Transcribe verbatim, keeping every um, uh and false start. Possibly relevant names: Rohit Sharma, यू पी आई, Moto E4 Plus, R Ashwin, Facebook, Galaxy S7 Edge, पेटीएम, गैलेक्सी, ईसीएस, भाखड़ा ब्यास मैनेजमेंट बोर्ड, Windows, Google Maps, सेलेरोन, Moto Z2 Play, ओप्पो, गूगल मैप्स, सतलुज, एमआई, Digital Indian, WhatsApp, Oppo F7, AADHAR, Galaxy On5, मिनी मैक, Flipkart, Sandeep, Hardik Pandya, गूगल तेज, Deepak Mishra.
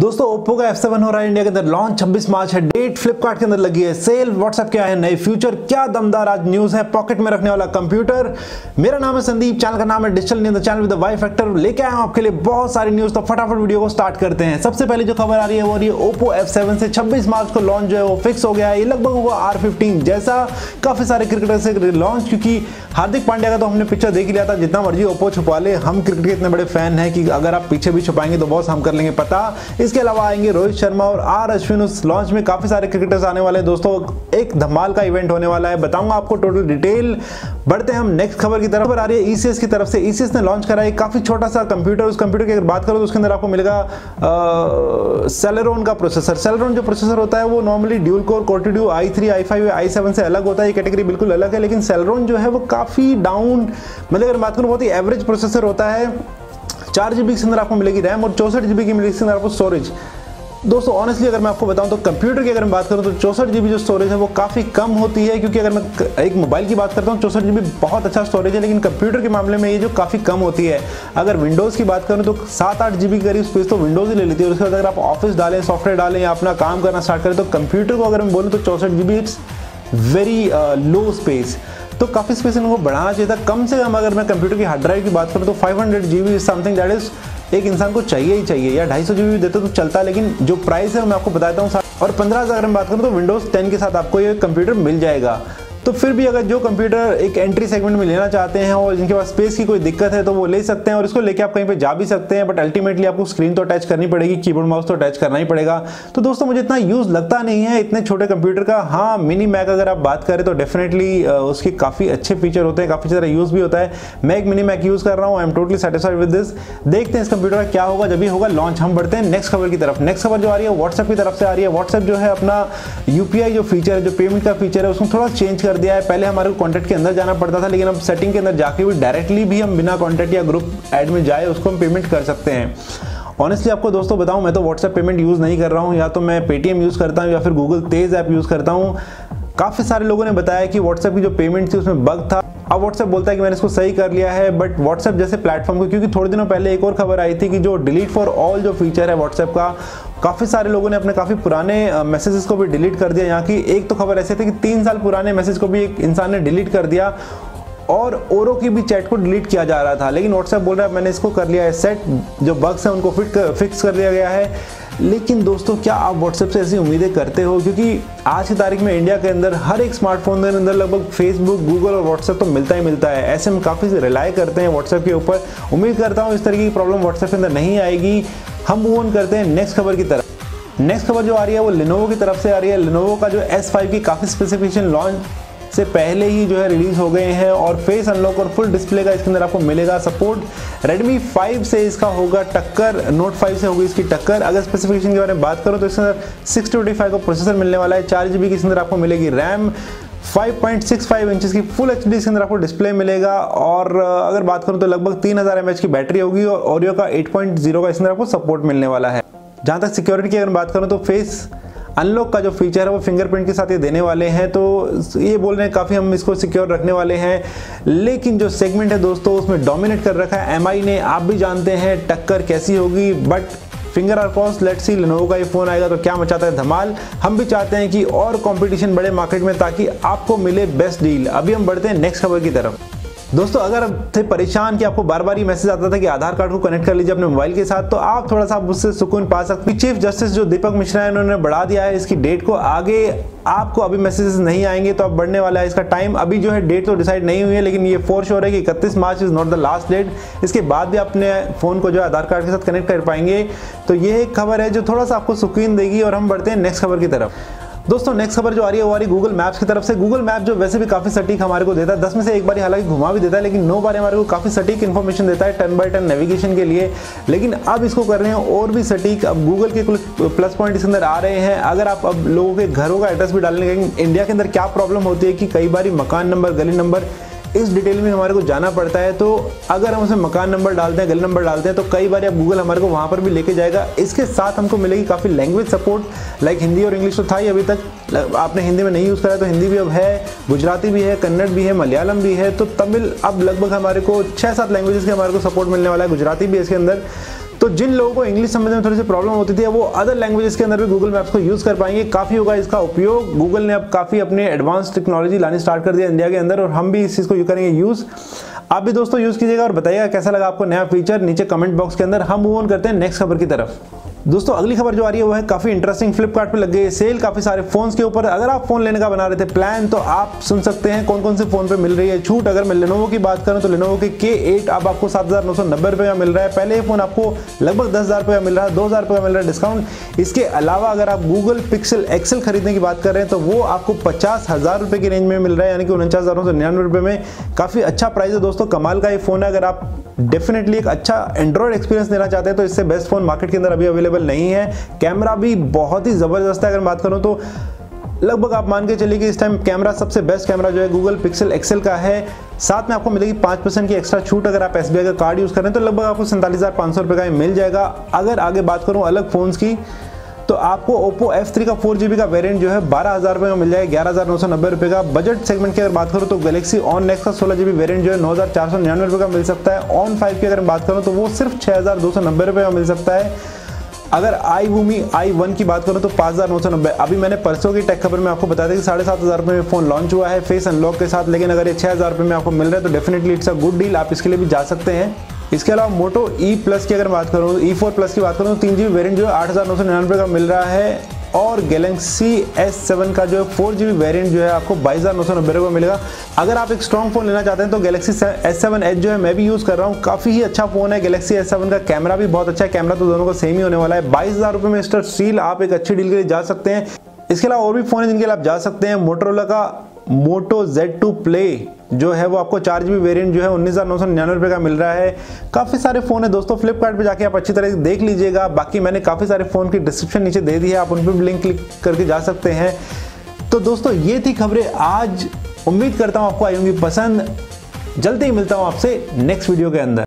दोस्तों ओप्पो का F seven हो रहा है इंडिया के अंदर लॉन्च, छब्बीस मार्च है डेट, फ्लिपकार्ट के अंदर लगी है सेल, व्हाट्सएप के आए हैं नए फीचर, क्या दमदार आज न्यूज है। पॉकेट में रखने वाला कंप्यूटर। मेरा नाम है संदीप, चैनल का नाम है digital Indian, the channel with the Y factor. लेके आया हूं आपके लिए बहुत सारी न्यूज, तो फटाफट वीडियो को स्टार्ट करते हैं। सबसे पहले जो खबर आ रही है वो ये ओप्पो एफ सेवन से छब्बीस मार्च को लॉन्च जो है वो फिक्स हो गया है। ये लगभग हुआ आर फिफ्टीन जैसा, काफी सारे क्रिकेटर से लॉन्च, क्योंकि हार्दिक पांड्या का तो हमने पिक्चर देख लिया था, जितना मर्जी ओप्पो छुपा ले, हम क्रिकेट के इतने बड़े फैन हैं कि अगर आप पीछे भी छुपाएंगे तो बहुत हम कर लेंगे पता। इसके अलावा आएंगे रोहित शर्मा और आर अश्विन उस लॉन्च में, काफी सारे क्रिकेटर्स आने वाले हैं दोस्तों, एक धमाल का इवेंट होने वाला है, बताऊंगा आपको टोटल डिटेल। बढ़ते हैं हम नेक्स्ट खबर की तरफ। खबर आ रही है ईसीएस की तरफ से, ईसीएस ने लॉन्च कराई काफी छोटा सा कंप्यूटर। उस कंप्यूटर की अगर बात करो तो उसके अंदर आपको मिलेगा सेलेरोन का प्रोसेसर। सेलेरोन जो प्रोसेसर होता है वो normally dual core core two duo I three, I five, I seven से अलग होता है, ये कैटेगरी बिल्कुल अलग है, लेकिन सेलेरोन जो है वो काफी डाउन, मतलब अगर बात करूँ बहुत ही एवरेज प्रोसेसर होता है। चार जीबी के अंदर आपको मिलेगी रैम और चौसठ जीबी की मिलेगी आपको स्टोरेज। दोस्तों ऑनेस्टली अगर मैं आपको बताऊं तो कंप्यूटर की अगर मैं बात करूं तो चौसठ जीबी जो स्टोरेज है वो काफ़ी कम होती है, क्योंकि अगर मैं एक मोबाइल की बात करता हूं चौसठ जीबी बहुत अच्छा स्टोरेज है, लेकिन कंप्यूटर के मामले में ये जो काफ़ी कम होती है। अगर विंडोज़ की बात करूं तो सात आठ जीबी के करीब स्पेस तो विंडोज़ ही ले लेती है, और उसके बाद अगर आप ऑफिस डालें, सॉफ्टवेयर डालें या अपना काम करना स्टार्ट करें तो कंप्यूटर को अगर मैं बोलूँ तो चौसठ GB it's very low space, तो काफ़ी स्पेस इनको बढ़ाना चाहिए था कम से कम। अगर मैं कंप्यूटर की हार्ड ड्राइव की बात करूँ तो five hundred G B something that is एक इंसान को चाहिए ही चाहिए, या ढाई सौ जी बी देते तो चलता, लेकिन जो प्राइस है मैं आपको बताता हूँ। और पंद्रह हज़ार अगर मैं बात करूँ तो विंडोज़ टेन के साथ आपको ये कंप्यूटर मिल जाएगा। तो फिर भी अगर जो कंप्यूटर एक एंट्री सेगमेंट में लेना चाहते हैं और जिनके पास स्पेस की कोई दिक्कत है तो वो ले सकते हैं, और इसको लेके आप कहीं पे जा भी सकते हैं, बट अल्टीमेटली आपको स्क्रीन तो अटैच करनी पड़ेगी, कीबोर्ड माउस तो अटैच करना ही पड़ेगा। तो दोस्तों मुझे इतना यूज़ लगता नहीं है इतने छोटे कंप्यूटर का। हाँ मिनी मैक अगर आप बात करें तो डेफिनेटली उसके काफ़ी अच्छे फीचर होते हैं, काफ़ी सारा यूज़ भी होता है। मैं एक मिनी मैक यूज़ कर रहा हूँ, I am totally satisfied with this. देखते हैं इस कंप्यूटर का क्या होगा जब भी होगा लॉन्च। हम बढ़ते हैं नेक्स्ट खबर की तरफ। नेक्स्ट खबर जो आ रही है व्हाट्सएप की तरफ से आ रही है। व्हाट्सएप जो है अपना यू पी आई जो फीचर है, जो पेमेंट का फीचर है, उसको थोड़ा चेंज कर दिया है। पहले हमारे को कॉन्टैक्ट के अंदर जाना पड़ता था, लेकिन अब सेटिंग के अंदर जाके भी डायरेक्टली भी हम बिना कॉन्टैक्ट या ग्रुप ऐड में जाए उसको हम पेमेंट कर सकते हैं। ऑनेस्टली आपको दोस्तों बताऊं, मैं तो व्हाट्सएप पेमेंट यूज़ नहीं कर रहा हूं, या तो मैं पेटीएम यूज़ करता हूं या फिर गूगल तेज ऐप यूज़ करता हूं। काफ़ी सारे लोगों ने बताया कि व्हाट्सएप की जो पेमेंट थी उसमें बग था। अब व्हाट्सएप बोलता है कि मैंने इसको सही कर लिया है, बट व्हाट्सएप जैसे प्लेटफॉर्म को, क्योंकि थोड़े दिनों पहले एक और खबर आई थी कि जो डिलीट फॉर ऑल जो फीचर है व्हाट्सएप का, काफ़ी सारे लोगों ने अपने काफ़ी पुराने मैसेजेस को भी डिलीट कर दिया। यहाँ की एक तो खबर ऐसे थी कि तीन साल पुराने मैसेज को भी एक इंसान ने डिलीट कर दिया, और औरों की भी चैट को डिलीट किया जा रहा था, लेकिन व्हाट्सएप बोल रहा है मैंने इसको कर लिया है सेट, जो बग्स हैं उनको फिट कर, फिक्स कर दिया गया है। लेकिन दोस्तों क्या आप व्हाट्सएप से ऐसी उम्मीदें करते हो, क्योंकि आज की तारीख में इंडिया के अंदर हर एक स्मार्टफोन के अंदर लगभग फेसबुक, गूगल और व्हाट्सएप तो मिलता ही मिलता है। ऐसे में काफ़ी रिलाय करते हैं व्हाट्सएप के ऊपर। उम्मीद करता हूँ इस तरीके की प्रॉब्लम व्हाट्सएप के अंदर नहीं आएगी। हम मूव ऑन करते हैं नेक्स्ट खबर की तरफ। नेक्स्ट खबर जो आ रही है वो लेनोवो की तरफ से आ रही है। लेनोवो का जो एस फाइव की काफ़ी स्पेसिफिकेशन लॉन्च से पहले ही जो है रिलीज हो गए हैं, और फेस अनलॉक और फुल डिस्प्ले का इसके अंदर आपको मिलेगा सपोर्ट। रेडमी फाइव से इसका होगा टक्कर, नोट फाइव से होगी इसकी टक्कर। अगर स्पेसिफिकेशन के बारे में बात करूं तो इसके अंदर सिक्स टू फाइव का प्रोसेसर मिलने वाला है, चार जी बी की इसके अंदर आपको मिलेगी RAM, five point six five inches की फुल एच डी के अंदर आपको डिस्प्ले मिलेगा, और अगर बात करूं तो लगभग तीन हज़ार एम एच की बैटरी होगी, और ऑडियो का एट पॉइंट ज़ीरो का इसके अंदर आपको सपोर्ट मिलने वाला है। जहाँ तक सिक्योरिटी की अगर बात करूँ तो फेस अनलॉक का जो फीचर है वो फिंगरप्रिंट के साथ ये देने वाले हैं, तो ये बोल रहे हैं काफ़ी हम इसको सिक्योर रखने वाले हैं। लेकिन जो सेगमेंट है दोस्तों उसमें डोमिनेट कर रखा है एमआई ने। आप भी जानते हैं टक्कर कैसी होगी, but finger are crossed, let's see Lenovo का ये फ़ोन आएगा तो क्या मचाता है धमाल। हम भी चाहते हैं कि और कॉम्पिटिशन बढ़े मार्केट में ताकि आपको मिले बेस्ट डील। अभी हम बढ़ते हैं नेक्स्ट खबर की तरफ। दोस्तों अगर आप थे परेशान कि आपको बार बार ये मैसेज आता था कि आधार कार्ड को कनेक्ट कर लीजिए अपने मोबाइल के साथ, तो आप थोड़ा सा उससे सुकून पा सकते हैं। चीफ जस्टिस जो दीपक मिश्रा है उन्होंने बढ़ा दिया है इसकी डेट को आगे। आपको अभी मैसेजेस नहीं आएंगे तो अब बढ़ने वाला है इसका टाइम। अभी जो है डेट तो डिसाइड नहीं हुई है, लेकिन ये फोर श्योर है कि इकतीस March is not the last date. इसके बाद भी अपने फ़ोन को जो है आधार कार्ड के साथ कनेक्ट कर पाएंगे। तो ये एक खबर है जो थोड़ा सा आपको सुकून देगी, और हम बढ़ते हैं नेक्स्ट खबर की तरफ। दोस्तों नेक्स्ट खबर जो आ रही है वो आ रही गूगल मैप्स की तरफ से। गूगल मैप जो वैसे भी काफ़ी सटीक हमारे को देता है, दस में से एक बार हालांकि घुमा भी देता है, लेकिन नौ बार हमारे को काफ़ी सटीक इन्फॉर्मेशन देता है टर्न बाय टर्न नेविगेशन के लिए। लेकिन अब इसको कर रहे हैं और भी सटीक। अब गूगल के कुछ प्लस पॉइंट इसके अंदर आ रहे हैं। अगर आप अब लोगों के घरों का एड्रेस भी डालने लगेंगे, इंडिया के अंदर क्या प्रॉब्लम होती है कि कई बार मकान नंबर, गली नंबर, इस डिटेल में हमारे को जाना पड़ता है। तो अगर हम उसमें मकान नंबर डालते हैं, गली नंबर डालते हैं, तो कई बार अब गूगल हमारे को वहाँ पर भी लेके जाएगा। इसके साथ हमको मिलेगी काफ़ी लैंग्वेज सपोर्ट, लाइक हिंदी और इंग्लिश तो था ही अभी तक, आपने हिंदी में नहीं यूज़ करा तो हिंदी भी अब है, गुजराती भी है, कन्नड़ भी है, मलयालम भी है, तो तमिल, अब लगभग हमारे को छः सात लैंग्वेजेस के हमारे को सपोर्ट मिलने वाला है, गुजराती भी इसके अंदर। तो जिन लोगों को इंग्लिश समझने में थोड़ी सी प्रॉब्लम होती थी, वो अदर लैंग्वेजेस के अंदर भी गूगल मैप्स को यूज़ कर पाएंगे। काफ़ी होगा इसका उपयोग। गूगल ने अब काफ़ी अपने एडवांस टेक्नोलॉजी लानी स्टार्ट कर दिया इंडिया के अंदर, और हम भी इस चीज़ को करेंगे यूज़। आप भी दोस्तों यूज़ कीजिएगा और बताइएगा कैसा लगा आपको नया फीचर नीचे कमेंट बॉक्स के अंदर। हम मूव ऑन करते हैं नेक्स्ट खबर की तरफ। दोस्तों अगली खबर जो आ रही है वो है काफ़ी इंटरेस्टिंग। फ्लिपकार्ट पे लग गई सेल काफ़ी सारे फोन्स के ऊपर। अगर आप फोन लेने का बना रहे थे प्लान तो आप सुन सकते हैं कौन कौन से फोन पे मिल रही है छूट। अगर मैं लेनोवो की बात करूं तो लेनोवो के के एट अब आपको सात हज़ार नौ सौ नब्बे रुपये का मिल रहा है। पहले ये फोन आपको लगभग दस हज़ार रुपये का मिल रहा है, दो हज़ार रुपये का मिल रहा है डिस्काउंट। इसके अलावा अगर आप गूगल पिक्सल एक्सएल खरीदने की बात कर रहे हैं तो वो आपको पचास हज़ार रुपये की रेंज में मिल रहा है, यानी कि उनचास हज़ार नौ सौ निन्यानवे रुपये में। काफ़ी अच्छा प्राइस है दोस्तों, कमाल का ये फोन है। अगर आप डेफिनेटली एक अच्छा एंड्रॉयड एक्सपीरियंस देना चाहते हैं तो इससे बेस्ट फोन मार्केट के अंदर अभी अवेलेबल नहीं है। कैमरा भी बहुत ही ज़बरदस्त है। अगर बात करूँ तो लगभग आप मान के चलिए कि इस टाइम कैमरा सबसे बेस्ट कैमरा जो है गूगल पिक्सल एक्सएल का है। साथ में आपको मिलेगी पाँच परसेंट की एक्स्ट्रा छूट। अगर आप एस बी आई का कार्ड यूज़ करें तो लगभग आपको सैंतालीस हज़ार पाँच सौ रुपये का मिल जाएगा। अगर आगे बात करूँ अलग फ़ोन्स की तो आपको Oppo एफ थ्री का फोर जी बी का वेरिएंट जो है बारह हज़ार रुपये में मिल जाएगा, ग्यारह हज़ार नौ सौ नब्बे रुपये का। बजट सेगमेंट की अगर बात करूँ तो Galaxy On Next का सोलह जी बी वेरियंट जो है नौ हज़ार चार सौ निन्यानवे रुपये का मिल सकता है। ऑन फाइव की अगर बात करूँ तो वो सिर्फ छः हज़ार दो सौ नब्बे रुपये का मिल सकता है। अगर iVoomi आई वन की बात करूँ तो पाँच हज़ार नौ सौ नब्बे। अभी मैंने परसों की टेक खबर में आपको बताया था कि साढ़े सात हज़ार रुपये में फ़ोन लॉन्च हुआ है फेस अनलॉक के साथ, लेकिन अगर ये छः हज़ार रुपये में आपको मिल रहा है तो definitely it's a good deal, आप इसके लिए भी जा सकते हैं। इसके अलावा मोटो ई प्लस की अगर बात करूँ ई फोर प्लस की बात करूँ तो तीन जी बी वेरियंट जो है आठ हज़ार नौ सौ निन्यानवे का मिल रहा है, और गैलेक्सी एस सेवन का जो है फोर जी बी वेरियंट जो है आपको बाईस हज़ार नौ सौ नब्बे रुपये मिलेगा। अगर आप एक स्ट्रॉन्ग फ़ोन लेना चाहते हैं तो गैलेक्सी एस सेवन एज जो है मैं भी यूज़ कर रहा हूँ, काफ़ी ही अच्छा फ़ोन है। गैलेक्सी एस सेवन का कैमरा भी बहुत अच्छा है। कैमरा तो दोनों को सेम ही होने वाला है। बाईस हज़ार रुपये में मिस्टर सील आप एक अच्छी डील के लिए जा सकते हैं। इसके अलावा और भी फ़ोन है जिनके लिए आप जा सकते हैं। मोटरोला का मोटो ज़ेड टू प्ले जो है वो आपको चार जी बी वेरियंट जो है उन्नीस हज़ार नौ सौ निन्यानवे रुपये का मिल रहा है। काफ़ी सारे फ़ोन है दोस्तों, फ्लिपकार्ट पे जाके आप अच्छी तरह से देख लीजिएगा। बाकी मैंने काफ़ी सारे फ़ोन की डिस्क्रिप्शन नीचे दे दी है, आप उन पर भी लिंक क्लिक करके जा सकते हैं। तो दोस्तों ये थी खबरें आज, उम्मीद करता हूँ आपको आई होंगी पसंद। जल्दी ही मिलता हूँ आपसे नेक्स्ट वीडियो के अंदर।